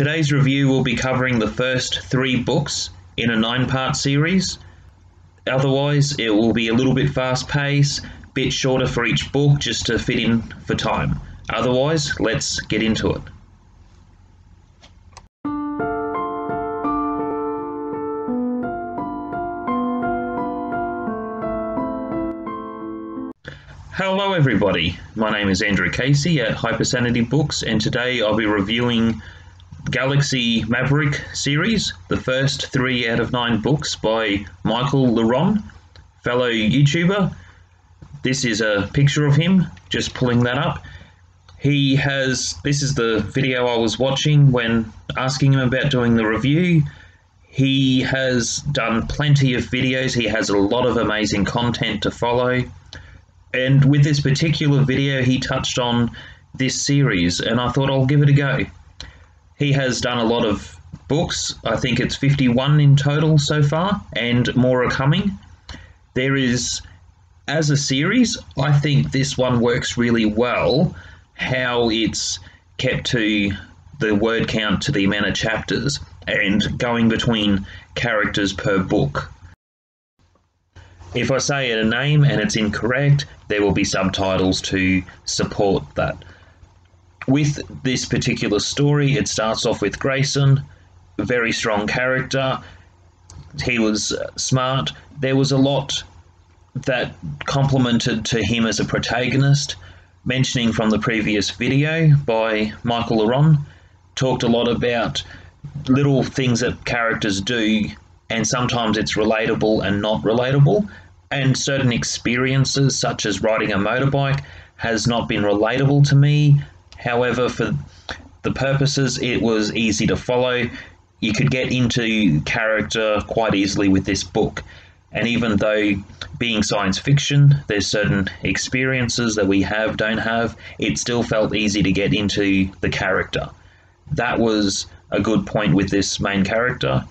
Today's review will be covering the first 3 books in a 9-part series. Otherwise, it will be a little bit fast-paced, a bit shorter for each book just to fit in for time. Otherwise, let's get into it. Hello everybody, my name is Andrew Casey at Hypersanity Books, and today I'll be reviewing Galaxy Maverick series, the first 3 out of 9 books by Michael La Ronn, fellow YouTuber. This is a picture of him, just pulling that up. This is the video I was watching when asking him about doing the review. He has done plenty of videos, he has a lot of amazing content to follow. And with this particular video, he touched on this series, and I thought I'll give it a go. He has done a lot of books. I think it's 51 in total so far, and more are coming. As a series, I think this one works really well, how it's kept to the word count to the amount of chapters, and going between characters per book. If I say a name and it's incorrect, there will be subtitles to support that. With this particular story, it starts off with Grayson, a very strong character. He was smart. There was a lot that complimented to him as a protagonist, mentioning from the previous video by Michael La Ronn, talked a lot about little things that characters do, and sometimes it's relatable and not relatable, and certain experiences such as riding a motorbike has not been relatable to me. However, for the purposes, it was easy to follow. You could get into character quite easily with this book, and even though being science fiction, there's certain experiences that we have, don't have, it still felt easy to get into the character. That was a good point with this main character.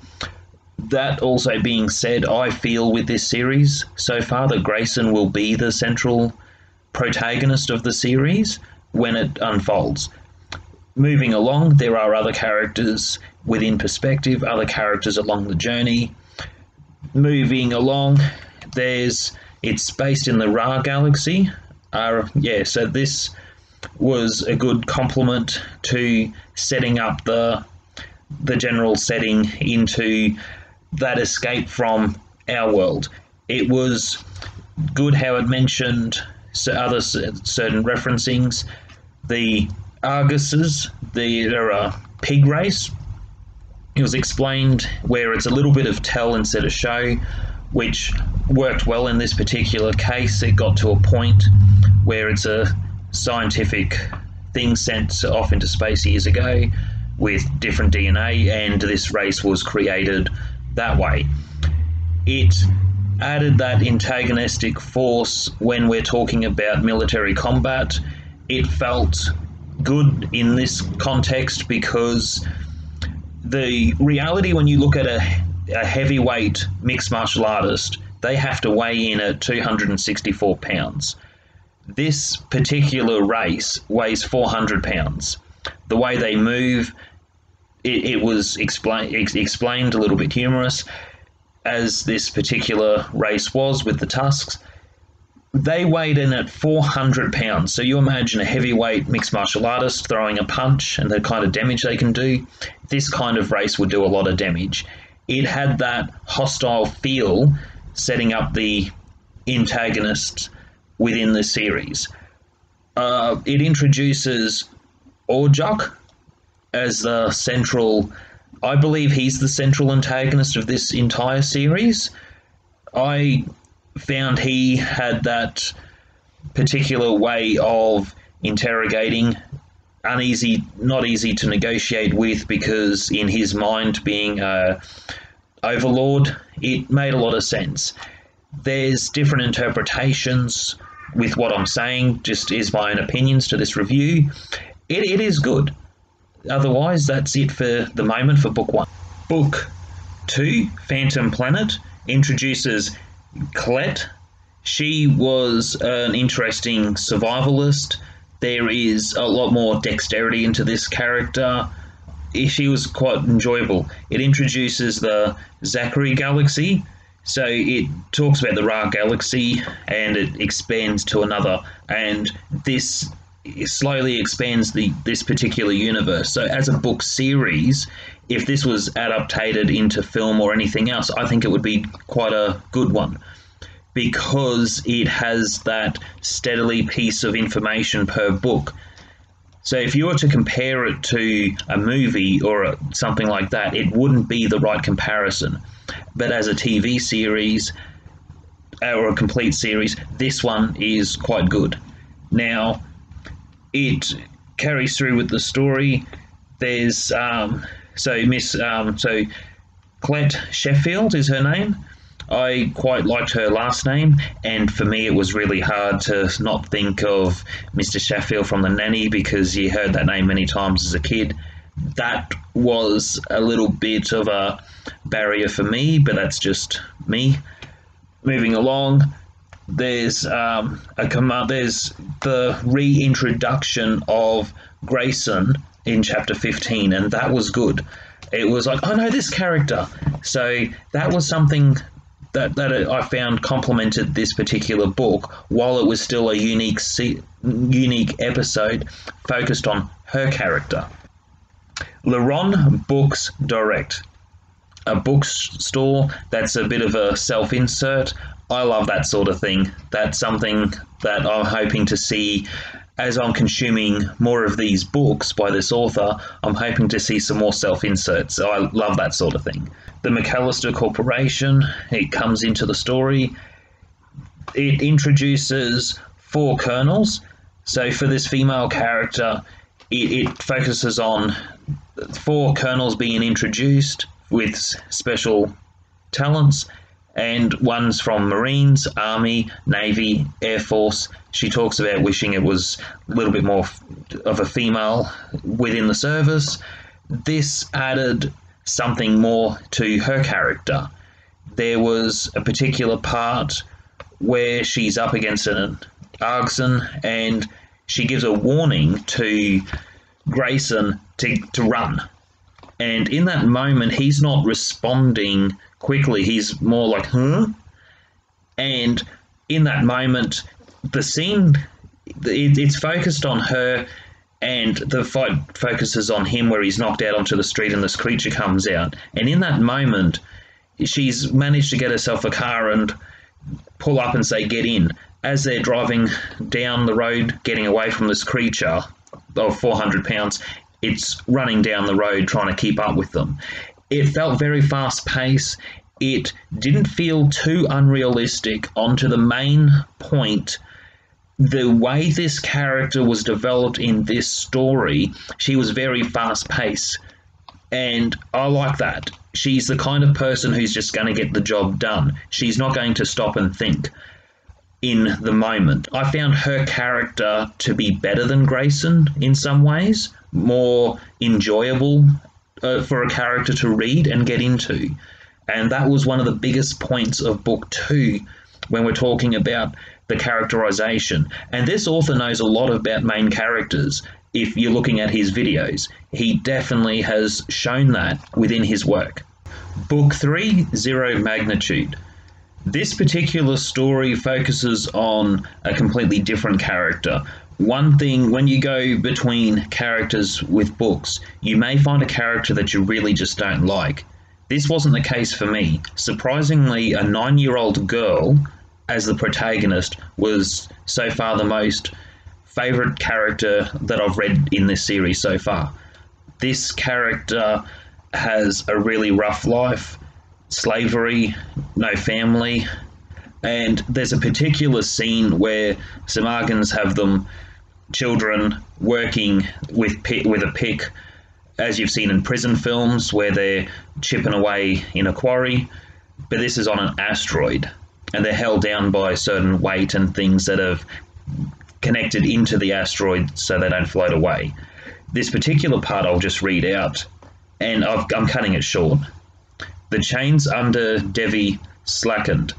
That also being said, I feel with this series so far that Grayson will be the central protagonist of the series when it unfolds. Moving along, there are other characters within perspective, other characters along the journey. Moving along, it's based in the Ra galaxy. So this was a good complement to setting up the general setting into that escape from our world. It was good how it mentioned other certain referencings. The Arguses, they're a pig race. It was explained where it's a little bit of tell instead of show, which worked well in this particular case. It got to a point where it's a scientific thing sent off into space years ago with different DNA, and this race was created that way. It added that antagonistic force when we're talking about military combat. It felt good in this context because the reality, when you look at a heavyweight mixed martial artist, they have to weigh in at 264 pounds. This particular race weighs 400 pounds. The way they move, it was explained a little bit humorous, as this particular race was with the tusks. They weighed in at 400 pounds. So you imagine a heavyweight mixed martial artist throwing a punch and the kind of damage they can do. This kind of race would do a lot of damage. It had that hostile feel, setting up the antagonists within the series. It introduces Orjok as the central, I believe he's the central antagonist of this entire series. I found he had that particular way of interrogating, not easy to negotiate with, because in his mind, being an overlord, it made a lot of sense. There's different interpretations with what I'm saying, just is my own opinions to this review. It is good. Otherwise, that's it for the moment for book 1. Book 2, Phantom Planet, introduces Clette. She was an interesting survivalist. There is a lot more dexterity into this character. issue was quite enjoyable. It introduces the Zachary galaxy, so it talks about the Ra galaxy and it expands to another, and this slowly expands this particular universe. So as a book series, if this was adaptated into film or anything else, I think it would be quite a good one, because it has that steadily piece of information per book. So if you were to compare it to a movie or something like that, it wouldn't be the right comparison. But as a TV series or a complete series, this one is quite good. Now, it carries through with the story. There's so Clette Sheffield is her name. I quite liked her last name, and for me it was really hard to not think of Mr. Sheffield from The Nanny, because you heard that name many times as a kid. That was a little bit of a barrier for me, but that's just me. Moving along, there's the reintroduction of Grayson in chapter 15, and that was good. It was like, oh no, this character. So that was something that I found complemented this particular book, while it was still a unique episode focused on her character. La Ronn Books Direct, a bookstore that's a bit of a self-insert. I love that sort of thing. That's something that I'm hoping to see as I'm consuming more of these books by this author. I'm hoping to see some more self-inserts. So I love that sort of thing. The McAllister Corporation, it comes into the story. It introduces 4 colonels. So for this female character, it focuses on 4 colonels being introduced with special talents, and one's from Marines, Army, Navy, Air Force. She talks about wishing it was a little bit more of a female within the service. This added something more to her character. There was a particular part where she's up against an Argson, and she gives a warning to Grayson to run. And in that moment, he's not responding quickly. He's more like, huh? And in that moment, the scene, it's focused on her, and the fight focuses on him, where he's knocked out onto the street and this creature comes out. And in that moment, she's managed to get herself a car and pull up and say, get in. As they're driving down the road, getting away from this creature of 400 pounds, it's running down the road trying to keep up with them. It felt very fast paced. It didn't feel too unrealistic. Onto the main point, the way this character was developed in this story, she was very fast-paced, and I like that. She's the kind of person who's just going to get the job done. She's not going to stop and think in the moment. I found her character to be better than Grayson in some ways, more enjoyable for a character to read and get into, and that was one of the biggest points of book 2 when we're talking about the characterization. And this author knows a lot about main characters. If you're looking at his videos, he definitely has shown that within his work. Book 3, Zero Magnitude. This particular story focuses on a completely different character. One thing, when you go between characters with books, you may find a character that you really just don't like. This wasn't the case for me. Surprisingly, a 9-year-old girl as the protagonist was so far the most favourite character that I've read in this series so far. This character has a really rough life, slavery, no family, and there's a particular scene where Samargans have them children working with a pick, as you've seen in prison films where they're chipping away in a quarry, but this is on an asteroid, and they're held down by a certain weight and things that have connected into the asteroid so they don't float away. This particular part I'll just read out, and I'm cutting it short. The chains under Devi slackened,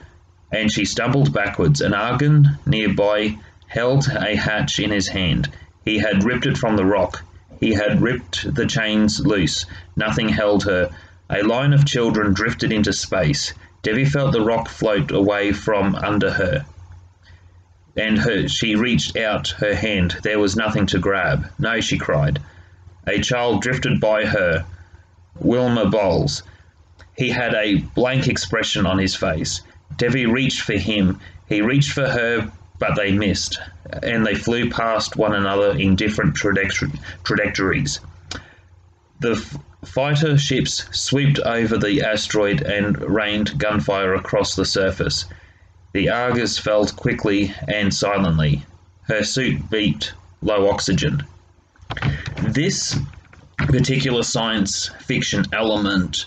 and she stumbled backwards. An Argon nearby held a hatch in his hand. He had ripped it from the rock. He had ripped the chains loose. Nothing held her. A line of children drifted into space. Debbie felt the rock float away from under her. And she reached out her hand. There was nothing to grab. No, she cried. A child drifted by her. Wilma Bowles. He had a blank expression on his face. Debbie reached for him. He reached for her, but they missed, and they flew past one another in different trajectories. The fighter ships swooped over the asteroid and rained gunfire across the surface. The Argus fell quickly and silently. Her suit beeped low oxygen. This particular science fiction element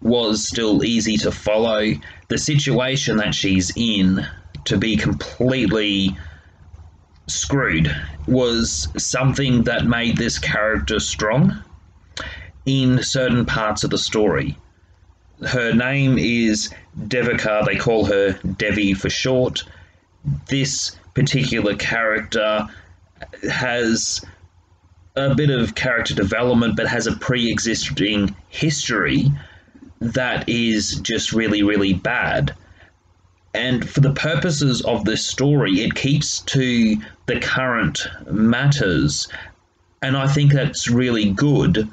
was still easy to follow. The situation that she's in, to be completely screwed, was something that made this character strong in certain parts of the story. Her name is Devika. They call her Devi for short. This particular character has a bit of character development, but has a pre-existing history that is just really, really bad. And for the purposes of this story, it keeps to the current matters. And I think that's really good,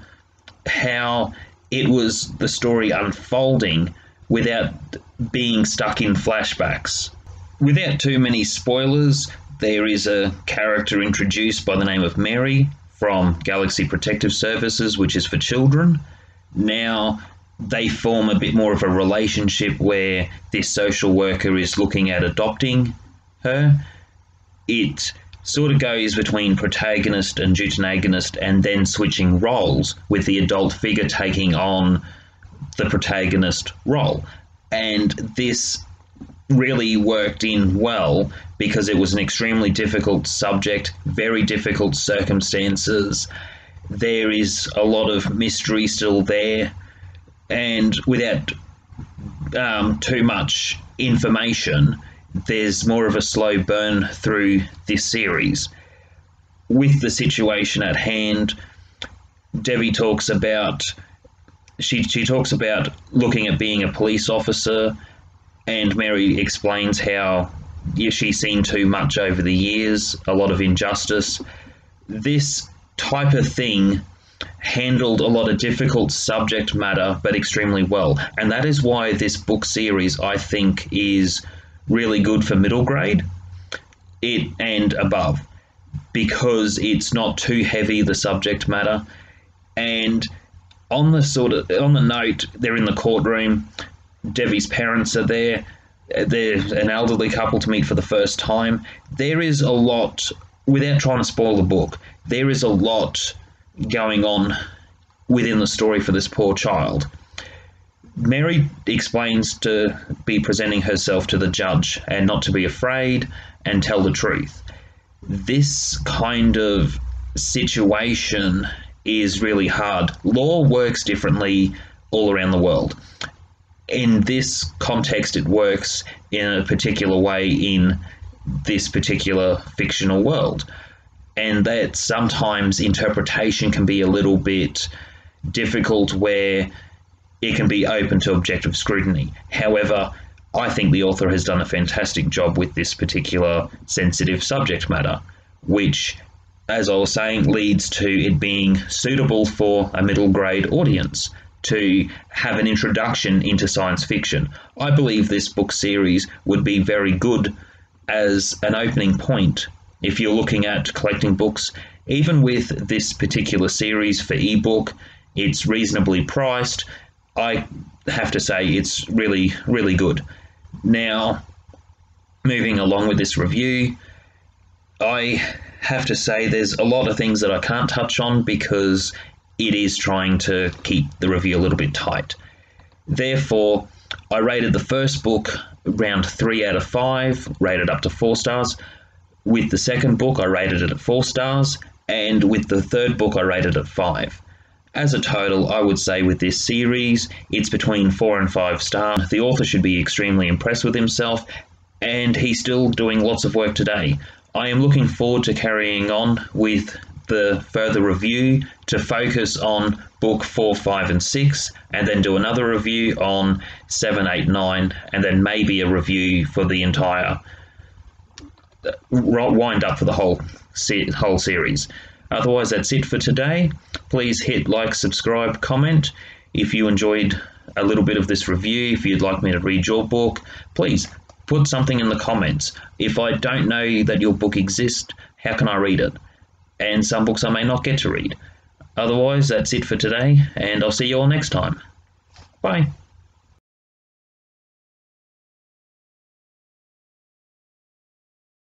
how it was the story unfolding without being stuck in flashbacks. Without too many spoilers, there is a character introduced by the name of Mary from Galaxy Protective Services, which is for children. Now, they form a bit more of a relationship where this social worker is looking at adopting her. It sort of goes between protagonist and deuteragonist, and then switching roles, with the adult figure taking on the protagonist role. And this really worked in well, because it was an extremely difficult subject, very difficult circumstances. There is a lot of mystery still there. And without too much information, there's more of a slow burn through this series. With the situation at hand, Debbie talks about, she talks about looking at being a police officer, and Mary explains how she's seen too much over the years, a lot of injustice. This type of thing handled a lot of difficult subject matter, but extremely well. And that is why this book series, I think, is really good for middle grade and above, because it's not too heavy, the subject matter. And on the note, they're in the courtroom. Devi's parents are there. They're an elderly couple to meet for the first time. There is a lot, without trying to spoil the book, there is a lot going on within the story for this poor child. Mary explains to be presenting herself to the judge and not to be afraid and tell the truth. This kind of situation is really hard. Law works differently all around the world. In this context, it works in a particular way in this particular fictional world. And that sometimes interpretation can be a little bit difficult, where it can be open to objective scrutiny. However, I think the author has done a fantastic job with this particular sensitive subject matter, which, as I was saying, leads to it being suitable for a middle grade audience to have an introduction into science fiction. I believe this book series would be very good as an opening point if you're looking at collecting books. Even with this particular series for ebook, it's reasonably priced. I have to say it's really, really good. Now, moving along with this review, I have to say there's a lot of things that I can't touch on because it is trying to keep the review a little bit tight. Therefore, I rated the first book around 3 out of 5, rated up to 4 stars. With the second book, I rated it at 4 stars, and with the third book, I rated it at 5. As a total, I would say with this series, it's between 4 and 5 stars. The author should be extremely impressed with himself, and he's still doing lots of work today. I am looking forward to carrying on with the further review to focus on book 4, 5, and 6, and then do another review on 7, 8, 9, and then maybe a review for the entire wind up for the whole series. Otherwise, that's it for today. Please hit like, subscribe, comment. If you enjoyed a little bit of this review, if you'd like me to read your book, please put something in the comments. If I don't know that your book exists, how can I read it? And some books I may not get to read. Otherwise, that's it for today, and I'll see you all next time. Bye.